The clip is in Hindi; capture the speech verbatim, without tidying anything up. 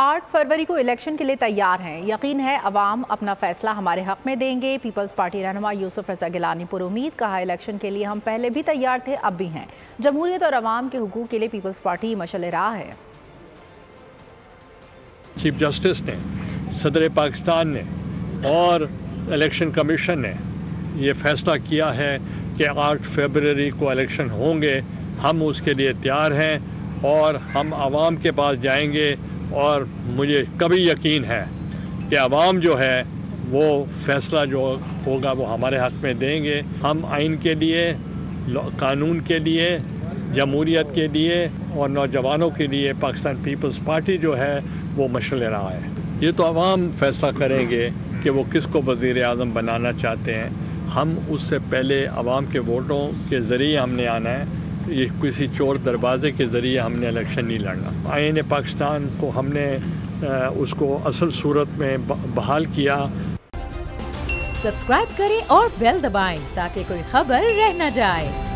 आठ फरवरी को इलेक्शन के लिए तैयार हैं। यकीन है अवाम अपना फैसला हमारे हक़ में देंगे। पीपल्स पार्टी रहनुमा यूसुफ रज़ा गिलानी पुरुमीद, कहा इलेक्शन के लिए हम पहले भी तैयार थे, अब भी हैं। जमहूरियत और अवाम के हुकूक के लिए पीपल्स पार्टी मशाले राह है। चीफ जस्टिस ने, सदर पाकिस्तान ने और इलेक्शन कमीशन ने ये फैसला किया है कि आठ फरवरी को इलेक्शन होंगे। हम उसके लिए तैयार हैं और हम आवाम के पास जाएंगे और मुझे कभी यकीन है कि आवाम जो है वो फैसला जो होगा वो हमारे हक में देंगे। हम आइन के लिए, कानून के लिए, जमहूरियत के लिए और नौजवानों के लिए पाकिस्तान पीपल्स पार्टी जो है वो मशल रहा है। ये तो आवाम फैसला करेंगे कि वो किसको वज़ीर आज़म बनाना चाहते हैं। हम उससे पहले आवाम के वोटों के ज़रिए हमने आना है। ये किसी चोर दरवाज़े के ज़रिए हमने इलेक्शन नहीं लड़ना। आईन पाकिस्तान को हमने उसको असल सूरत में बहाल किया। सब्सक्राइब करें और बेल दबाएं ताकि कोई खबर रह न जाए।